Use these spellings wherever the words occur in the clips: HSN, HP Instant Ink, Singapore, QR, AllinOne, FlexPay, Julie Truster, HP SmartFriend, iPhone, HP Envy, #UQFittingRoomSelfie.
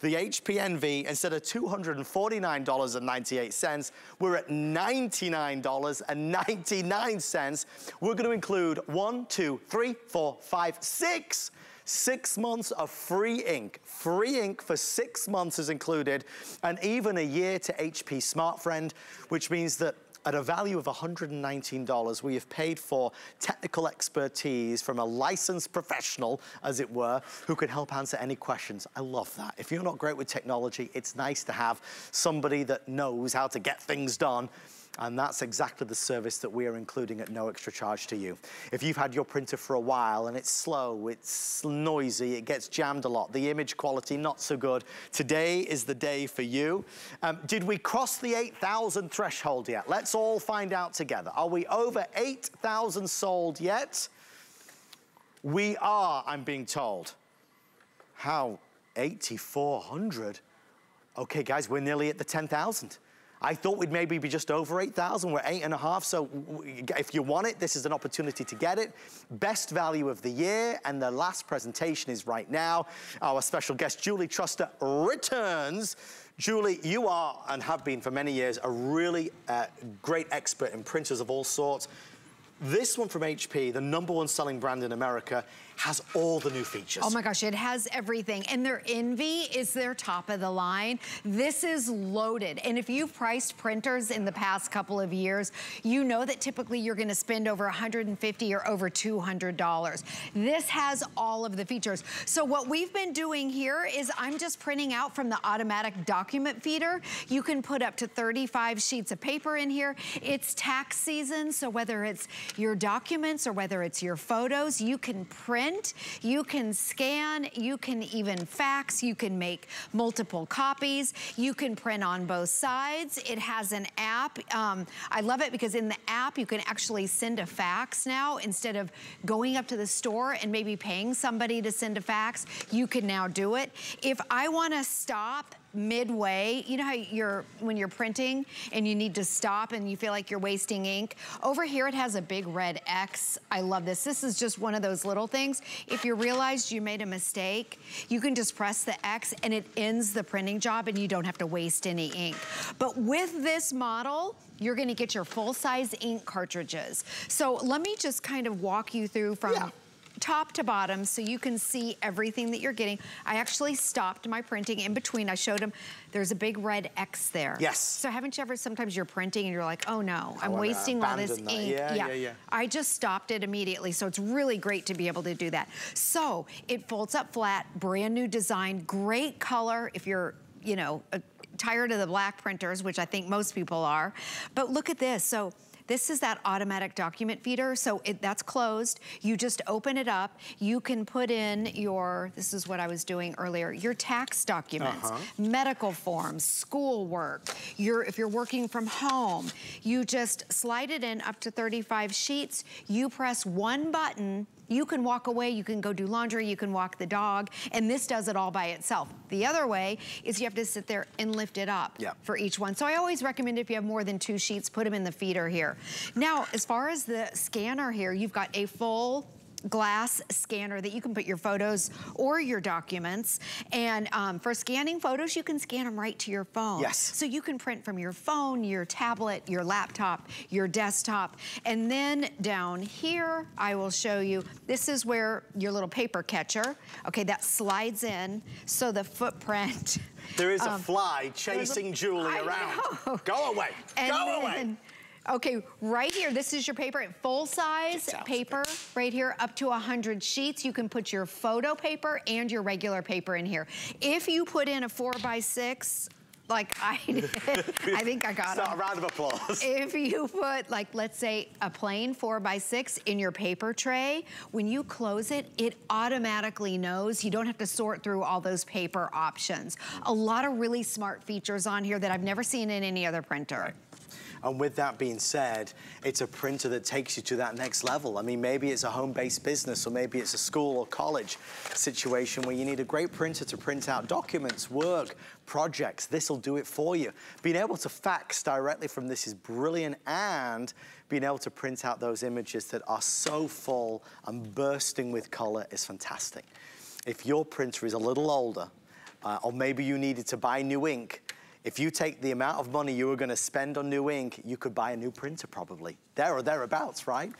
the HP Envy, instead of $249.98, we're at $99.99. We're going to include 1, 2, 3, 4, 5, 6 months of free ink. Free ink for 6 months is included, and even a year to HP SmartFriend, which means that at a value of $119, we have paid for technical expertise from a licensed professional, as it were, who can help answer any questions. I love that. If you're not great with technology, it's nice to have somebody that knows how to get things done. And that's exactly the service that we are including at no extra charge to you. If you've had your printer for a while and it's slow, it's noisy, it gets jammed a lot, the image quality not so good, today is the day for you. Did we cross the 8,000 threshold yet? Let's all find out together. Are we over 8,000 sold yet? We are, I'm being told. How? 8,400? Okay, guys, we're nearly at the 10,000. I thought we'd maybe be just over 8,000. We're 8.5, so if you want it, this is an opportunity to get it. Best value of the year, and the last presentation is right now. Our special guest, Julie Truster, returns. Julie, you are, and have been for many years, a really great expert in printers of all sorts. This one from HP, the #1 selling brand in America, has all the new features. Oh my gosh, it has everything. And their Envy is their top of the line. This is loaded. And if you've priced printers in the past couple of years, you know that typically you're gonna spend over $150 or over $200. This has all of the features. So what we've been doing here is I'm just printing out from the automatic document feeder. You can put up to 35 sheets of paper in here. It's tax season, so whether it's your documents or whether it's your photos, you can print, you can scan, you can even fax, you can make multiple copies, you can print on both sides. It has an app. I love it because in the app you can actually send a fax now. Instead of going up to the store and maybe paying somebody to send a fax, you can now do it. If I want to stop midway, you know how you're, when you're printing and you need to stop and you feel like you're wasting ink, over here it has a big red X. I love this. This is just one of those little things. If you realized you made a mistake, you can just press the X and it ends the printing job and you don't have to waste any ink. But with this model, you're gonna get your full-size ink cartridges. So let me just kind of walk you through from top to bottom so you can see everything that you're getting. I actually stopped my printing in between. I showed them there's a big red X there. Yes. So haven't you ever, sometimes you're printing and you're like, oh no, I'm wasting all this ink. Yeah. I just stopped it immediately. So it's really great to be able to do that. So it folds up flat, brand new design, great color if you're, you know, tired of the black printers, which I think most people are. But look at this. So this is that automatic document feeder, so that's closed. You just open it up. You can put in your, this is what I was doing earlier, your tax documents, medical forms, schoolwork, if you're working from home. You just slide it in up to 35 sheets. You press one button. You can walk away, you can go do laundry, you can walk the dog, and this does it all by itself. The other way is you have to sit there and lift it up for each one. So I always recommend if you have more than 2 sheets, put them in the feeder here. Now, as far as the scanner here, you've got a full glass scanner that you can put your photos or your documents. And for scanning photos, you can scan them right to your phone. Yes. So you can print from your phone, your tablet, your laptop, your desktop. And then down here, I will show you, this is where your little paper catcher, okay, that slides in. So the footprint. There is a fly chasing Julie around. Know. Go away, and go away. Okay, right here, this is your paper, full-size paper, right here, up to 100 sheets. You can put your photo paper and your regular paper in here. If you put in a 4x6, like I did, I think I got it. So a round of applause. If you put, like, let's say a plain 4x6 in your paper tray, when you close it, it automatically knows. You don't have to sort through all those paper options. A lot of really smart features on here that I've never seen in any other printer. Right. And with that being said, it's a printer that takes you to that next level. I mean, maybe it's a home-based business, or maybe it's a school or college situation where you need a great printer to print out documents, work, projects. This'll do it for you. Being able to fax directly from this is brilliant, and being able to print out those images that are so full and bursting with color is fantastic. If your printer is a little older, or maybe you needed to buy new ink. If you take the amount of money you were going to spend on new ink, you could buy a new printer probably. There or thereabouts, right?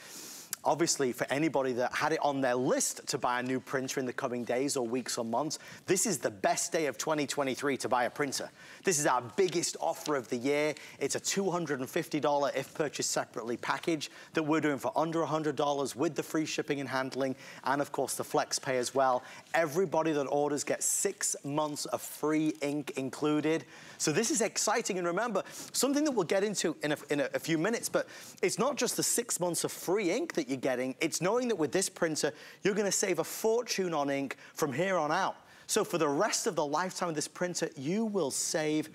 Obviously, for anybody that had it on their list to buy a new printer in the coming days or weeks or months, this is the best day of 2023 to buy a printer. This is our biggest offer of the year. It's a $250 if purchased separately package that we're doing for under $100 with the free shipping and handling and, of course, the flex pay as well. Everybody that orders gets 6 months of free ink included. So this is exciting. And remember, something that we'll get into in a few minutes, but it's not just the 6 months of free ink that you're getting, it's knowing that with this printer, you're gonna save a fortune on ink from here on out. So for the rest of the lifetime of this printer, you will save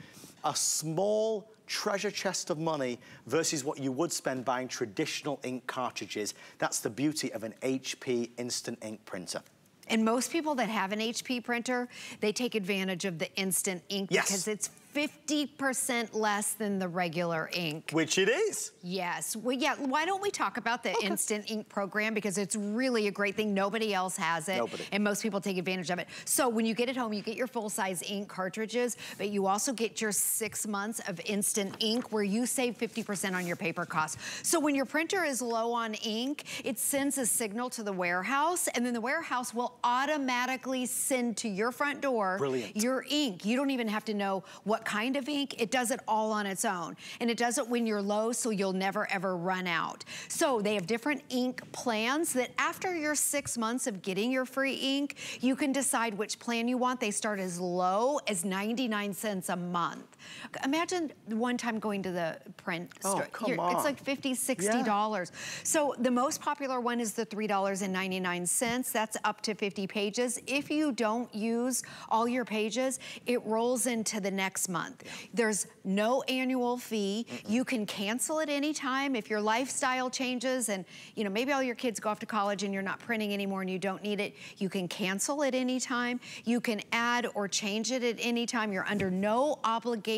a small treasure chest of money versus what you would spend buying traditional ink cartridges. That's the beauty of an HP Instant Ink printer. And most people that have an HP printer, they take advantage of the Instant Ink because it's 50% less than the regular ink. Which it is. Yes. Well, yeah, why don't we talk about the Instant Ink program, because it's really a great thing. Nobody else has it. Nobody. And most people take advantage of it. So when you get it home, you get your full-size ink cartridges, but you also get your 6 months of Instant Ink where you save 50% on your paper costs. So when your printer is low on ink, it sends a signal to the warehouse, and then the warehouse will automatically send to your front door your ink. You don't even have to know what kind of ink. It does it all on its own, and it does it when you're low, so you'll never ever run out. So they have different ink plans that after your 6 months of getting your free ink, you can decide which plan you want. They start as low as 99 cents a month. Imagine one time going to the print store. Oh, come on. It's like $50, $60. Yeah. So the most popular one is the $3.99. That's up to 50 pages. If you don't use all your pages, it rolls into the next month. There's no annual fee. You can cancel at any time if your lifestyle changes, and you know, maybe all your kids go off to college and you're not printing anymore and you don't need it. You can cancel at any time. You can add or change it at any time. You're under no obligation.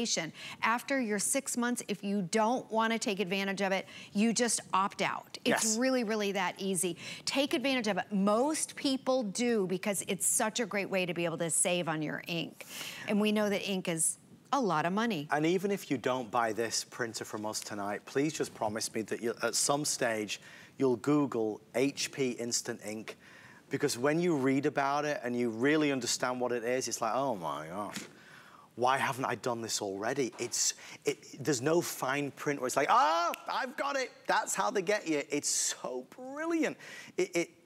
After your 6 months, if you don't want to take advantage of it, you just opt out. It's really, really that easy. Take advantage of it. Most people do, because it's such a great way to be able to save on your ink. And we know that ink is a lot of money. And even if you don't buy this printer from us tonight, please just promise me that you'll, at some stage, you'll Google HP Instant Ink, because when you read about it and you really understand what it is, it's like, oh my gosh, why haven't I done this already? There's no fine print where it's like, ah, oh, I've got it. That's how they get you. It's so brilliant.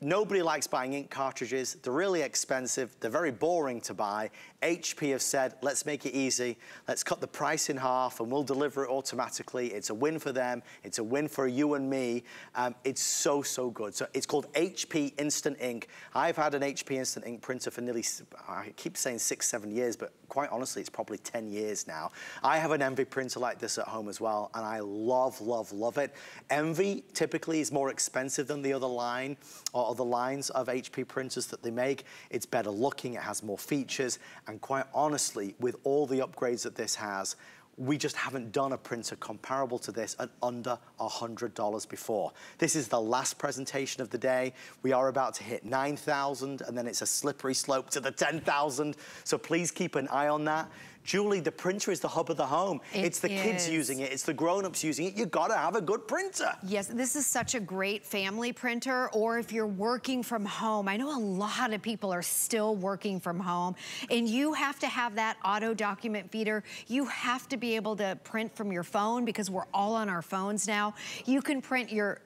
Nobody likes buying ink cartridges. They're really expensive. They're very boring to buy. HP have said, let's make it easy. Let's cut the price in half and we'll deliver it automatically. It's a win for them. It's a win for you and me. It's so, so good. So it's called HP Instant Ink. I've had an HP Instant Ink printer for nearly, I keep saying 6, 7 years, but quite honestly, it's probably 10 years now. I have an Envy printer like this at home as well, and I love, love, love it. Envy typically is more expensive than the other line, or the lines of HP printers that they make. It's better looking, it has more features, and quite honestly, with all the upgrades that this has, we just haven't done a printer comparable to this at under $100 before. This is the last presentation of the day. We are about to hit 9,000, and then it's a slippery slope to the 10,000. So please keep an eye on that. Julie, the printer is the hub of the home. It's the kids using it. It's the grown-ups using it. You gotta have a good printer. Yes, this is such a great family printer, or if you're working from home. I know a lot of people are still working from home, and you have to have that auto document feeder. You have to be able to print from your phone, because we're all on our phones now. You can print your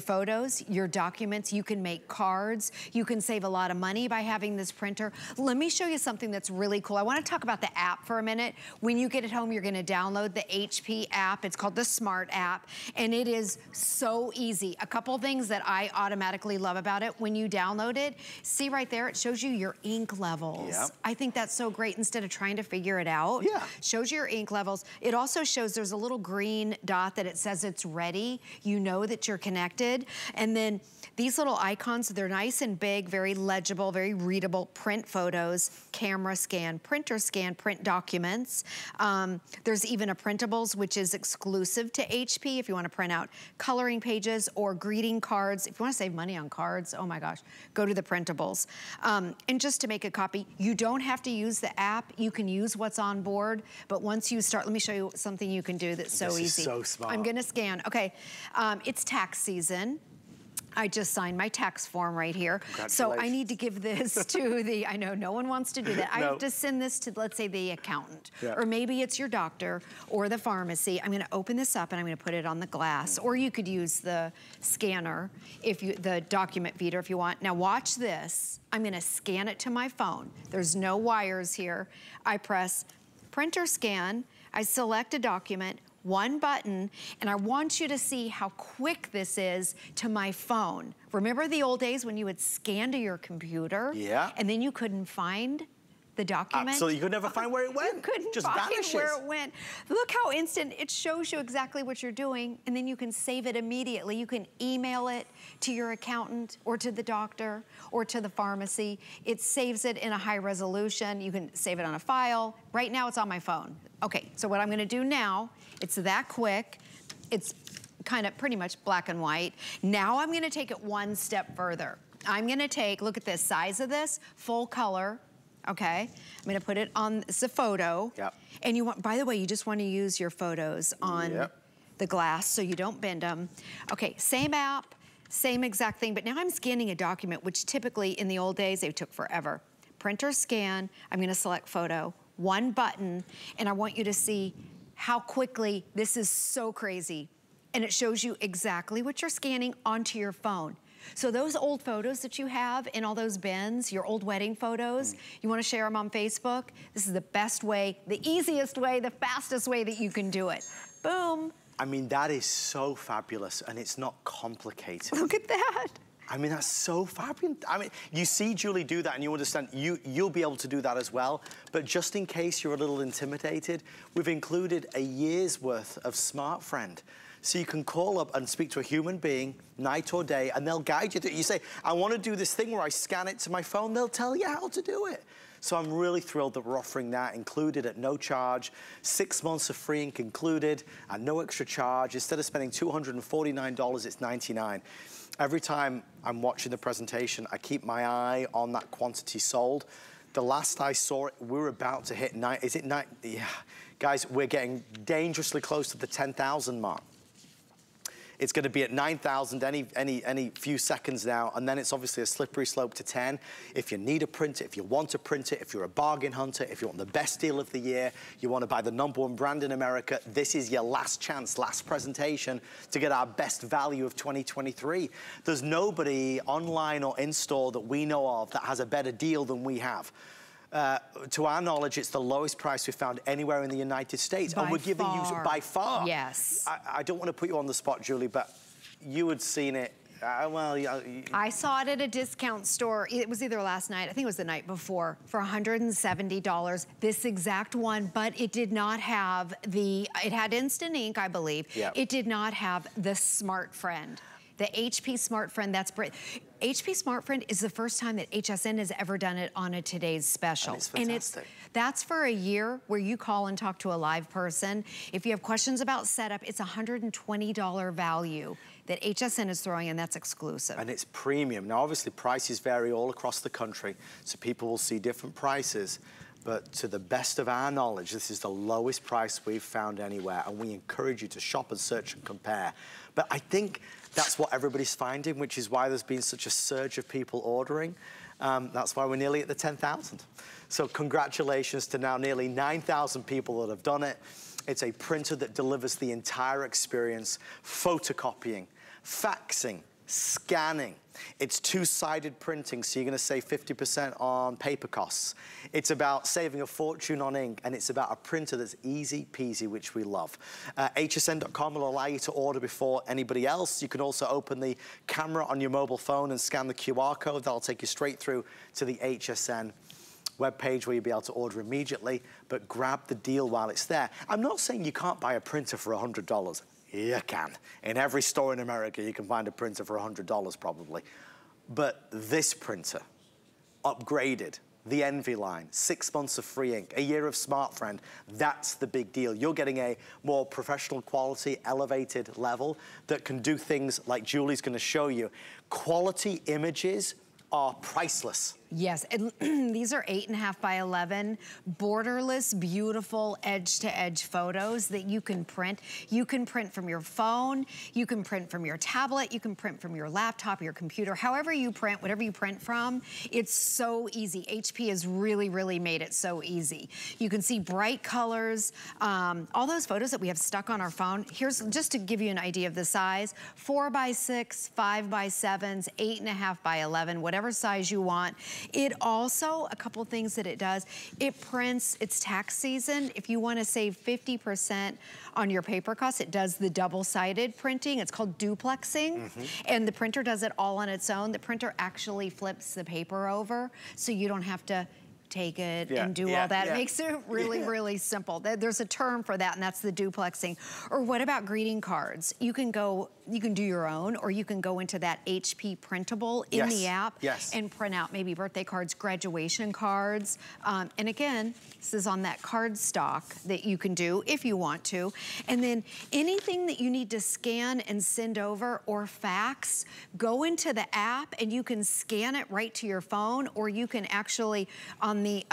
photos, your documents, you can make cards, you can save a lot of money by having this printer. Let me show you something that's really cool. I wanna talk about the app for a minute. When you get it home, you're gonna download the HP app. It's called the Smart app, and it is so easy. A couple things that I automatically love about it: when you download it, see right there, it shows you your ink levels. Yep. I think that's so great, instead of trying to figure it out. Yeah. Shows you your ink levels. It also shows, there's a little green dot that it says it's ready. You know that you're connected. connected. And then these little icons, they're nice and big, very legible, very readable. Print photos, camera scan, printer scan, print documents. There's even a printables, which is exclusive to HP if you want to print out coloring pages or greeting cards. If you want to save money on cards, oh my gosh, go to the printables. And just to make a copy, you don't have to use the app. You can use what's on board. But once you start, let me show you something you can do that's so easy. This is so small. I'm going to scan. Okay, it's tax season. I just signed my tax form right here. So I need to give this to the, I know no one wants to do that. No. I have to send this to, let's say, the accountant. Yeah. Or maybe it's your doctor or the pharmacy. I'm gonna open this up and I'm gonna put it on the glass. Or you could use the scanner, if you, the document feeder if you want. Now watch this. I'm gonna scan it to my phone. There's no wires here. I press printer scan. I select a document. One button, and I want you to see how quick this is to my phone. Remember the old days when you would scan to your computer? Yeah. And then you couldn't find the document? Absolutely, you could never find where it went. You couldn't just find where it went. Look how instant, it shows you exactly what you're doing, and then you can save it immediately. You can email it to your accountant, or to the doctor, or to the pharmacy. It saves it in a high resolution. You can save it on a file. Right now, it's on my phone. Okay, so what I'm gonna do now, it's that quick. It's kind of pretty much black and white. Now I'm gonna take it one step further. I'm gonna take, look at this, size of this, full color. Okay, I'm gonna put it on, it's a photo. Yep. And you want, by the way, you just wanna use your photos on the glass so you don't bend them. Okay, same app, same exact thing, but now I'm scanning a document, which typically in the old days, they took forever. Printer scan, I'm gonna select photo, one button, and I want you to see how quickly, this is so crazy. And it shows you exactly what you're scanning onto your phone. So those old photos that you have in all those bins, your old wedding photos, you want to share them on Facebook? This is the best way, the easiest way, the fastest way that you can do it. Boom. I mean, that is so fabulous, and it's not complicated. Look at that. I mean, that's so fabulous. I mean, you see Julie do that and you understand, you'll be able to do that as well. But just in case you're a little intimidated, we've included a year's worth of SmartFriend. So you can call up and speak to a human being, night or day, and they'll guide you. You say, I want to do this thing where I scan it to my phone. They'll tell you how to do it. So I'm really thrilled that we're offering that, included at no charge. 6 months of free ink included at no extra charge. Instead of spending $249, it's $99. Every time I'm watching the presentation, I keep my eye on that quantity sold. The last I saw it, we were about to hit 9, is it 9? Yeah. Guys, we're getting dangerously close to the 10,000 mark. It's going to be at 9,000 any few seconds now, and then it's obviously a slippery slope to 10. If you need a printer, if you want to print it, if you're a bargain hunter, if you want the best deal of the year, you want to buy the #1 brand in America, this is your last chance, last presentation to get our best value of 2023. There's nobody online or in-store that we know of that has a better deal than we have. To our knowledge, it's the lowest price we've found anywhere in the United States. By and we're giving you, by far. Yes. I don't want to put you on the spot, Julie, but you had seen it. Well, I saw it at a discount store. It was either last night, I think it was the night before, for $170, this exact one, but it did not have the, it had Instant Ink, I believe. Yep. It did not have the SmartFriend. The HP SmartFriend, that's Brit. HP SmartFriend is the first time that HSN has ever done it on a Today's Special. And it's fantastic. And it's, that's for a year where you call and talk to a live person. If you have questions about setup, it's $120 value that HSN is throwing, and that's exclusive. And it's premium. Now, obviously, prices vary all across the country, so people will see different prices. But to the best of our knowledge, this is the lowest price we've found anywhere, and we encourage you to shop and search and compare. But I think that's what everybody's finding, which is why there's been such a surge of people ordering. That's why we're nearly at the 10,000. So congratulations to now nearly 9,000 people that have done it. It's a printer that delivers the entire experience, photocopying, faxing, scanning. It's two-sided printing, so you're going to save 50% on paper costs. It's about saving a fortune on ink, and it's about a printer that's easy-peasy, which we love. HSN.com will allow you to order before anybody else. You can also open the camera on your mobile phone and scan the QR code. That'll take you straight through to the HSN webpage where you'll be able to order immediately, but grab the deal while it's there. I'm not saying you can't buy a printer for $100. You can. In every store in America, you can find a printer for $100 probably. But this printer, upgraded, the Envy line, 6 months of free ink, a year of SmartFriend, that's the big deal. You're getting a more professional quality, elevated level that can do things like Julie's gonna show you. Quality images are priceless. Yes, and these are 8.5 by 11, borderless, beautiful edge-to-edge photos that you can print. You can print from your phone, you can print from your tablet, you can print from your laptop, your computer, however you print, whatever you print from, it's so easy. HP has really, really made it so easy. You can see bright colors, all those photos that we have stuck on our phone. Here's, just to give you an idea of the size, 4 by 6, 5 by 7s, 8.5 by 11, whatever size you want. It also, a couple things that it does, it prints, it's tax season. If you wanna save 50% on your paper costs, it does the double-sided printing. It's called duplexing. And the printer does it all on its own. The printer actually flips the paper over so you don't have to take it and do all that. It makes it really, really simple. There's a term for that, and that's the duplexing. Or what about greeting cards? You can go, you can do your own, or you can go into that HP printable in the app and print out maybe birthday cards, graduation cards. And again, this is on that card stock that you can do if you want to. And then anything that you need to scan and send over or fax, go into the app and you can scan it right to your phone, or you can actually, on the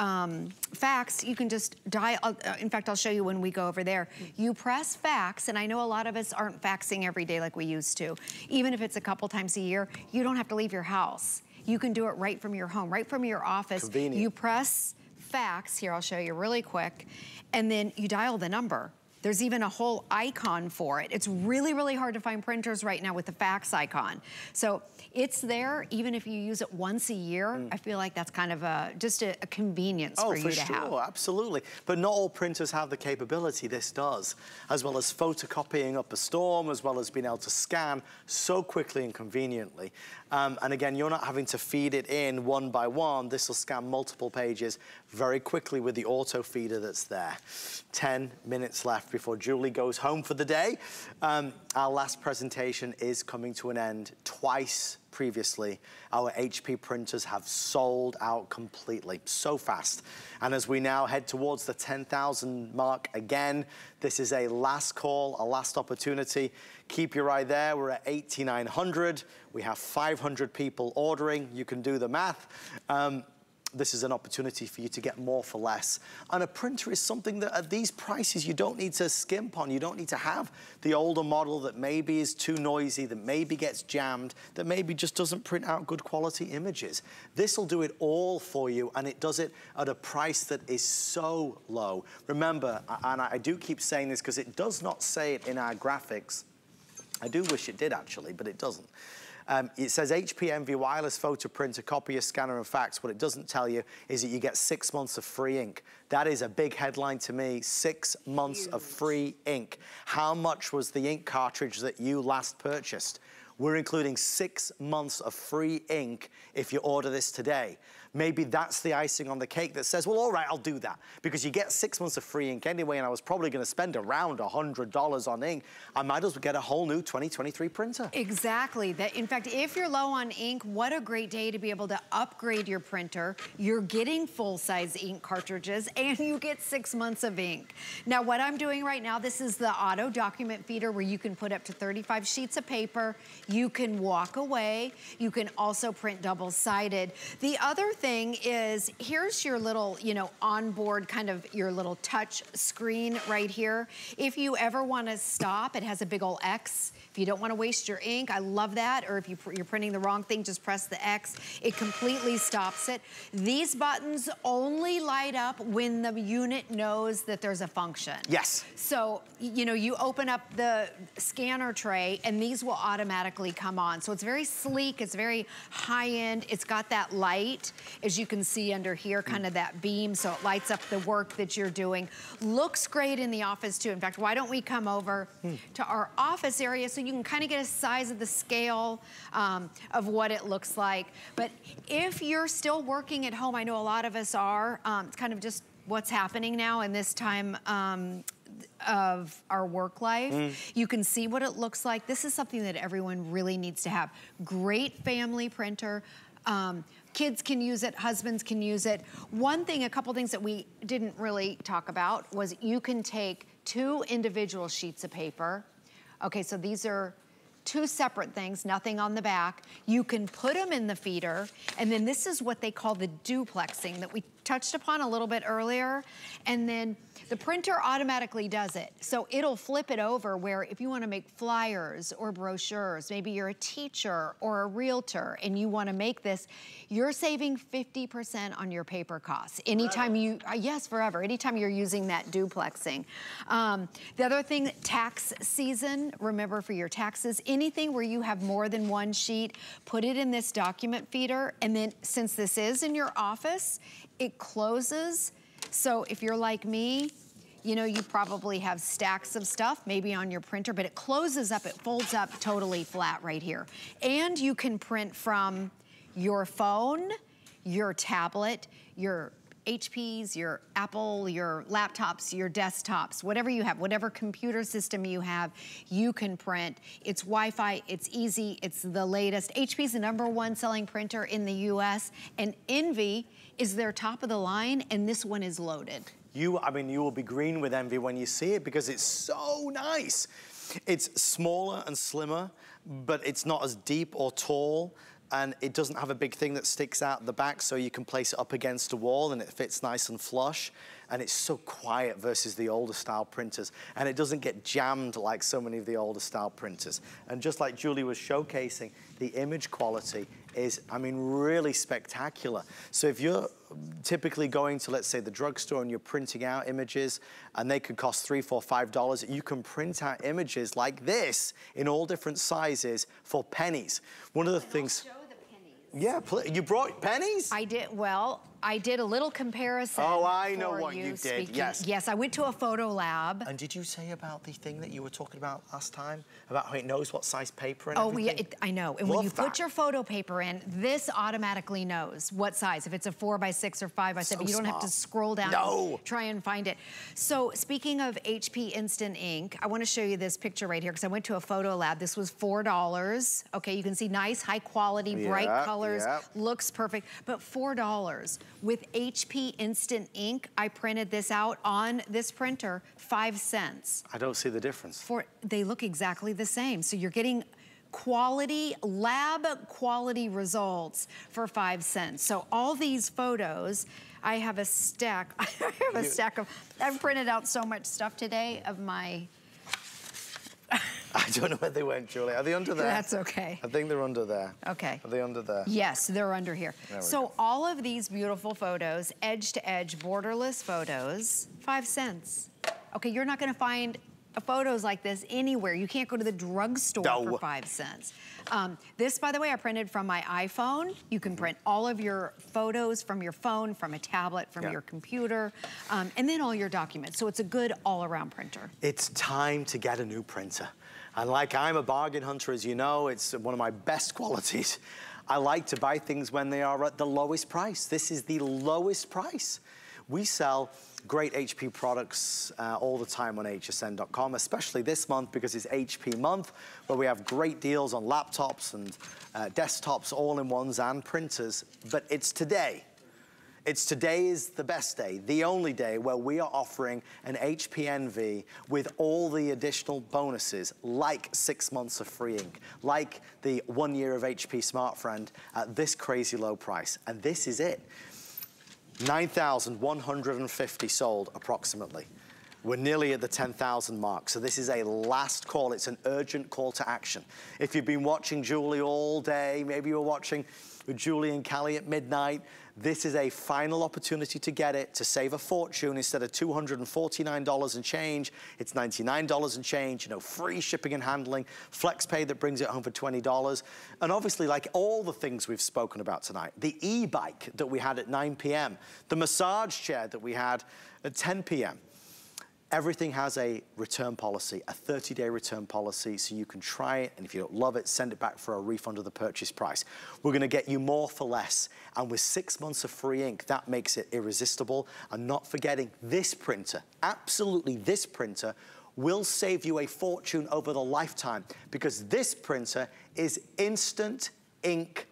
fax, you can just dial, in fact, I'll show you when we go over there. You press fax, and I know a lot of us aren't faxing every day like we used to. Even if it's a couple times a year, you don't have to leave your house. You can do it right from your home, right from your office. Convenient. You press fax, here I'll show you really quick, and then you dial the number. There's even a whole icon for it. It's really, really hard to find printers right now with the fax icon. So it's there, even if you use it once a year. I feel like that's kind of a, just a convenience for you to have. Oh, for sure, absolutely. But not all printers have the capability this does, as well as photocopying up a storm, as well as being able to scan so quickly and conveniently. And again, you're not having to feed it in one by one. This will scan multiple pages very quickly with the auto feeder that's there. 10 minutes left before Julie goes home for the day. Our last presentation is coming to an end. Twice previously, our HP printers have sold out completely, so fast. And as we now head towards the 10,000 mark again, this is a last call, a last opportunity. Keep your eye there, we're at 8,900. We have 500 people ordering. You can do the math. This is an opportunity for you to get more for less. And a printer is something that at these prices you don't need to skimp on. You don't need to have the older model that maybe is too noisy, that maybe gets jammed, that maybe just doesn't print out good quality images. This will do it all for you, and it does it at a price that is so low. Remember, and I do keep saying this because it does not say it in our graphics. I do wish it did actually, but it doesn't. It says HP Envy wireless photo printer, copier, scanner, and fax. What it doesn't tell you is that you get 6 months of free ink. That is a big headline to me, 6 months of free ink. How much was the ink cartridge that you last purchased? We're including 6 months of free ink if you order this today. Maybe that's the icing on the cake that says, well, all right, I'll do that. Because you get 6 months of free ink anyway, and I was probably gonna spend around $100 on ink. I might as well get a whole new 2023 printer. Exactly. That, in fact, if you're low on ink, what a great day to be able to upgrade your printer. You're getting full-size ink cartridges, and you get 6 months of ink. Now, what I'm doing right now, this is the auto document feeder where you can put up to 35 sheets of paper. You can walk away. You can also print double-sided. The other thing is, here's your little, you know, onboard kind of your little touch screen right here. If you ever want to stop, it has a big old X. If you don't want to waste your ink, I love that. Or if you're printing the wrong thing, just press the X. It completely stops it. These buttons only light up when the unit knows that there's a function. Yes. So, you know, you open up the scanner tray and these will automatically come on. So it's very sleek. It's very high-end. It's got that light, as you can see under here, kind of that beam, so it lights up the work that you're doing. Looks great in the office too. In fact, why don't we come over to our office area so you can kind of get a size of the scale of what it looks like. But if you're still working at home, I know a lot of us are, it's kind of just what's happening now in this time of our work life. You can see what it looks like. This is something that everyone really needs to have. Great family printer. Kids can use it, husbands can use it. One thing, a couple things that we didn't really talk about was you can take two individual sheets of paper. Okay, so these are two separate things, nothing on the back. You can put them in the feeder, and then this is what they call the duplexing that we touched upon a little bit earlier, and then the printer automatically does it. So it'll flip it over where if you wanna make flyers or brochures, maybe you're a teacher or a realtor and you wanna make this, you're saving 50% on your paper costs. Anytime you, yes, forever, anytime you're using that duplexing. The other thing, tax season, remember for your taxes, anything where you have more than one sheet, put it in this document feeder, and then since this is in your office, it closes. So if you're like me, you know, you probably have stacks of stuff maybe on your printer, but it closes up, it folds up totally flat right here. And you can print from your phone, your tablet, your HPs, your Apple, your laptops, your desktops, whatever you have, whatever computer system you have, you can print. It's Wi-Fi, it's easy, it's the latest. HP's the #1 selling printer in the US, and Envy is their top of the line, and this one is loaded. I mean, you will be green with envy when you see it because it's so nice. It's smaller and slimmer, but it's not as deep or tall, and it doesn't have a big thing that sticks out the back, so you can place it up against a wall and it fits nice and flush. And it's so quiet versus the older style printers. And it doesn't get jammed like so many of the older style printers. And just like Julie was showcasing, the image quality is, I mean, really spectacular. So if you're typically going to, let's say, the drugstore and you're printing out images, and they could cost $3, $4, $5, you can print out images like this in all different sizes for pennies. One of the things... Yeah, you brought pennies? I did, well, I did a little comparison. Oh, I know what you did, yes. Yes, I went to a photo lab. And did you say about the thing that you were talking about last time? About how it knows what size paper and everything? Oh, yeah, I know. And when you put your photo paper in, this automatically knows what size. If it's a 4 by 6 or 5 by 7, you don't have to scroll down and try and find it. So speaking of HP Instant Ink, I want to show you this picture right here because I went to a photo lab. This was $4. Okay, you can see nice, high quality, bright color. Yep. Looks perfect, but $4. With HP Instant Ink, I printed this out on this printer, 5 cents. I don't see the difference. They look exactly the same, so you're getting quality, lab quality results for 5 cents. So all these photos, I have a stack, I've printed out so much stuff today of my... I don't know where they went, Julie. Are they under there? That's okay. I think they're under there. Okay. Are they under there? Yes, they're under here. So all of these beautiful photos, edge to edge, borderless photos, 5 cents. Okay, you're not gonna find photos like this anywhere. You can't go to the drugstore for 5 cents. This, by the way, I printed from my iPhone. You can print all of your photos from your phone, from a tablet, from your computer, and then all your documents. So it's a good all-around printer. It's time to get a new printer. And like I'm a bargain hunter, as you know, it's one of my best qualities. I like to buy things when they are at the lowest price. This is the lowest price. We sell great HP products all the time on hsn.com, especially this month because it's HP month, where we have great deals on laptops and desktops, all-in-ones and printers. But it's today. Today is the best day, the only day where we are offering an HP Envy with all the additional bonuses, like 6 months of free ink, like the 1 year of HP SmartFriend at this crazy low price. And this is it. 9,150 sold approximately. We're nearly at the 10,000 mark, so this is a last call. It's an urgent call to action. If you've been watching Julie all day, maybe you were watching with Julie and Callie at midnight, this is a final opportunity to get it, to save a fortune. Instead of $249 and change, it's $99 and change, you know, free shipping and handling, FlexPay that brings it home for $20. And obviously, like all the things we've spoken about tonight, the e-bike that we had at 9 p.m., the massage chair that we had at 10 p.m., Everything has a return policy, a 30-day return policy, so you can try it, and if you don't love it, send it back for a refund of the purchase price. We're gonna get you more for less, and with 6 months of free ink, that makes it irresistible. And not forgetting this printer, absolutely this printer, will save you a fortune over the lifetime, because this printer is instant ink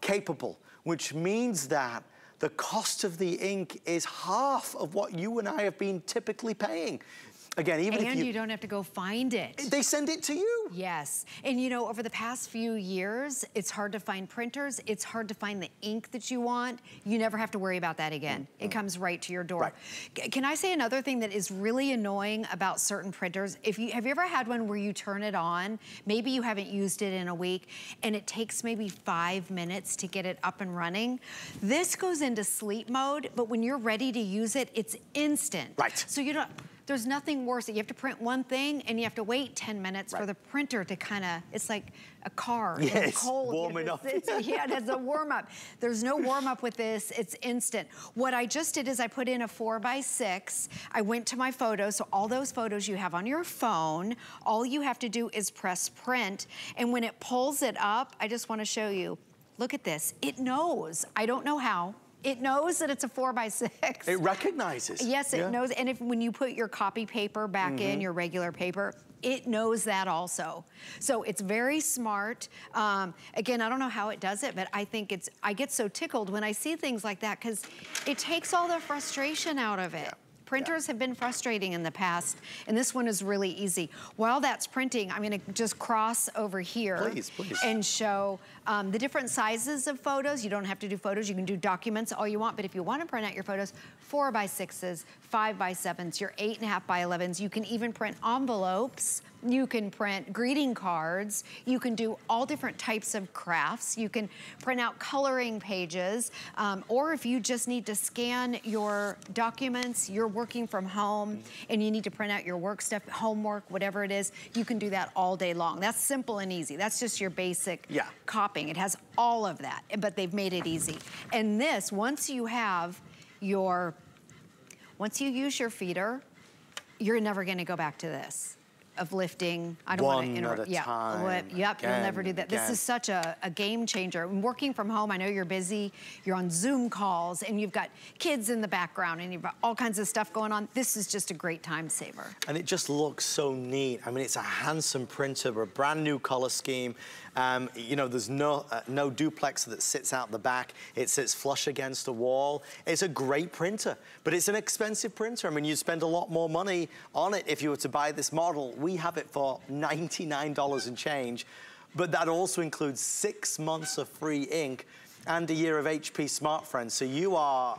capable, which means that the cost of the ink is half of what you and I have been typically paying. Again, even if you don't have to go find it. They send it to you. Yes. And you know, over the past few years, it's hard to find printers. It's hard to find the ink that you want. You never have to worry about that again. Mm-hmm. It comes right to your door. Right. Can I say another thing that is really annoying about certain printers? Have you ever had one where you turn it on, maybe you haven't used it in a week, and it takes maybe 5 minutes to get it up and running? This goes into sleep mode, but when you're ready to use it, it's instant. Right. So you don't... There's nothing worse that you have to print one thing and you have to wait 10 minutes for the printer to kind of, it's like a car. Yes, warming up. Yeah, it's a warm up. There's no warm up with this, it's instant. What I just did is I put in a 4x6. I went to my photos, so all those photos you have on your phone, all you have to do is press print. And when it pulls it up, I just want to show you, look at this. It knows, I don't know how. It knows that it's a 4x6. It recognizes. Yes, it knows. And when you put your copy paper back in, your regular paper, it knows that also. So it's very smart. Again, I don't know how it does it, but I think it's, I get so tickled when I see things like that because it takes all the frustration out of it. Yeah. Printers have been frustrating in the past, and this one is really easy. While that's printing, I'm gonna just cross over here and show the different sizes of photos. You don't have to do photos, you can do documents all you want, but if you wanna print out your photos, 4x6s, 5x7s, your 8.5x11s, you can even print envelopes, you can print greeting cards, you can do all different types of crafts, you can print out coloring pages, or if you just need to scan your documents, your working from home and you need to print out your work stuff, homework, whatever it is, you can do that all day long. That's simple and easy. That's just your basic copying. It has all of that, but they've made it easy. And this, once you use your feeder, you're never gonna go back to this. Of lifting, I don't want to interrupt. Yep, you'll never do that. This is such a game changer. Working from home, I know you're busy, you're on Zoom calls, and you've got kids in the background, and you've got all kinds of stuff going on. This is just a great time saver. And it just looks so neat. I mean, it's a handsome printer, a brand new color scheme. You know, there's no duplex that sits out the back. It sits flush against the wall. It's a great printer, but it's an expensive printer. I mean, you'd spend a lot more money on it if you were to buy this model. We have it for $99 and change, but that also includes 6 months of free ink and a year of HP SmartFriend. So you are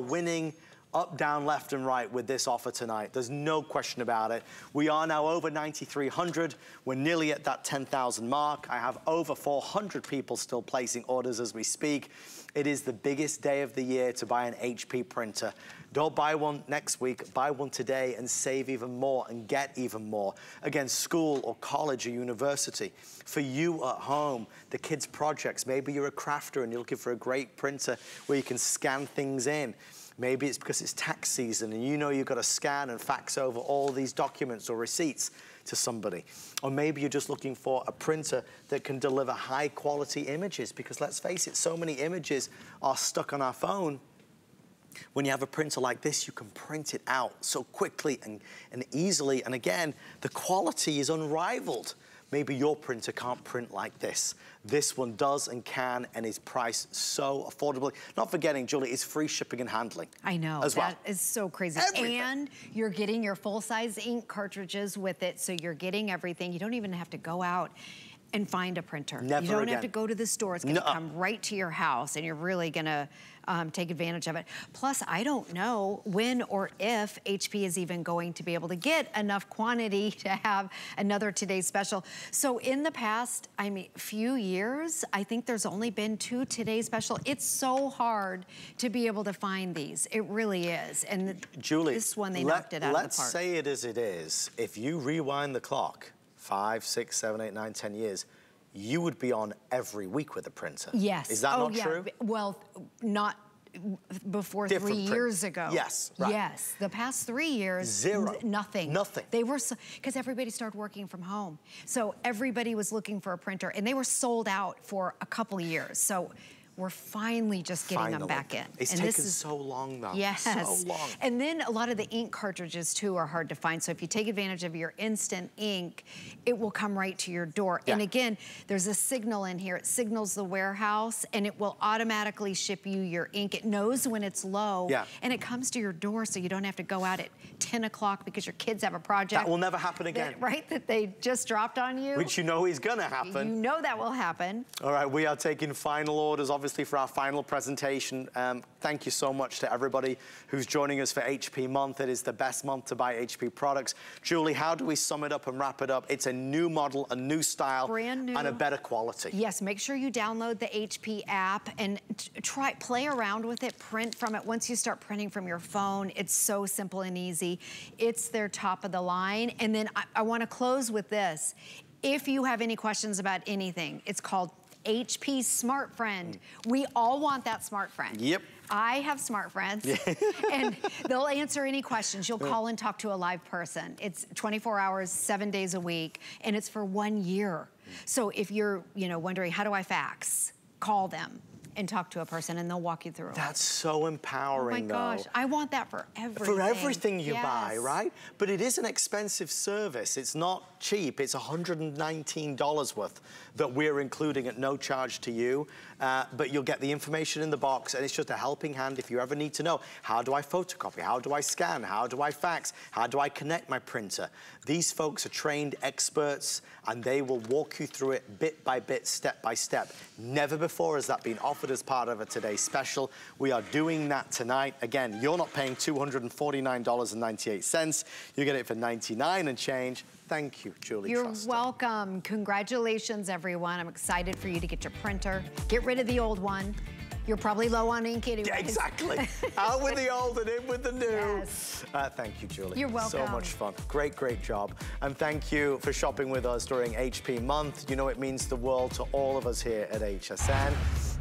winning up, down, left, and right with this offer tonight. There's no question about it. We are now over 9,300. We're nearly at that 10,000 mark. I have over 400 people still placing orders as we speak. It is the biggest day of the year to buy an HP printer. Don't buy one next week, buy one today and save even more and get even more. Again, school or college or university. For you at home, the kids' projects, maybe you're a crafter and you're looking for a great printer where you can scan things in. Maybe it's because it's tax season and you know you've got to scan and fax over all these documents or receipts to somebody. Or maybe you're just looking for a printer that can deliver high quality images, because let's face it, so many images are stuck on our phone. When you have a printer like this, you can print it out so quickly and easily. And again, the quality is unrivaled. Maybe your printer can't print like this. This one does and can, and is priced so affordably. Not forgetting, Julie, it's free shipping and handling. I know, as well. That is so crazy. Everything. And you're getting your full-size ink cartridges with it, so you're getting everything. You don't even have to go out and find a printer. Never again. You don't have to go to the store. It's gonna come right to your house, and you're really gonna take advantage of it. Plus, I don't know when or if HP is even going to be able to get enough quantity to have another Today's Special. So in the past, I mean, few years, I think there's only been 2 Today's Special. It's so hard to be able to find these. It really is. And Julie, this one, they knocked it out of the park. Let's say it as it is. If you rewind the clock 5, 6, 7, 8, 9, 10 years, you would be on every week with a printer. Yes. Is that not true? Well, not before different 3 years ago. Yes, right. Yes, the past 3 years, zero, nothing. Nothing. They were, because everybody started working from home. So everybody was looking for a printer and they were sold out for a couple of years. So we're finally just getting them back in. It's and taken this is, so long though. Yes. So long. And then a lot of the ink cartridges too are hard to find. So if you take advantage of your instant ink, it will come right to your door. Yeah. And again, there's a signal in here. It signals the warehouse and it will automatically ship you your ink. It knows when it's low and it comes to your door so you don't have to go out at 10 o'clock because your kids have a project. That will never happen again. That, right, that they just dropped on you. Which you know is gonna happen. You know that will happen. All right, we are taking final orders, obviously, for our final presentation. Thank you so much to everybody who's joining us for HP Month. It is the best month to buy HP products. Julie, how do we sum it up and wrap it up? It's a new model, a new style, brand new, and a better quality. Yes, make sure you download the HP app and try, play around with it, print from it. Once you start printing from your phone, it's so simple and easy. It's their top of the line. And then I want to close with this. If you have any questions about anything, it's called HP SmartFriend. We all want that SmartFriend. Yep. I have SmartFriends, and they'll answer any questions. You'll call and talk to a live person. It's 24 hours, 7 days a week, and it's for 1 year. So if you're, you know, wondering, how do I fax? Call them and talk to a person and they'll walk you through it. That's so empowering though. Oh my gosh, I want that for everything. For everything you buy, right? But it is an expensive service. It's not cheap. It's $119 worth that we're including at no charge to you. But you'll get the information in the box and it's just a helping hand if you ever need to know, how do I photocopy? How do I scan? How do I fax? How do I connect my printer? These folks are trained experts and they will walk you through it bit by bit, step by step. Never before has that been offered as part of a today's special. We are doing that tonight. Again, you're not paying $249.98. You get it for $99 and change. Thank you, Julie Truster. You're welcome. Congratulations, everyone. I'm excited for you to get your printer. Get rid of the old one. You're probably low on ink anyway. Yeah, exactly. Out with the old and in with the new. Yes. Thank you, Julie. You're welcome. So much fun. Great, great job. And thank you for shopping with us during HP Month. You know it means the world to all of us here at HSN.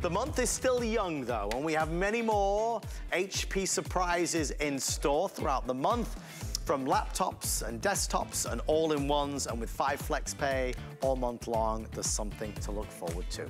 The month is still young, though, and we have many more HP surprises in store throughout the month, from laptops and desktops and all-in-ones, and with 5 flex pay all month long, there's something to look forward to.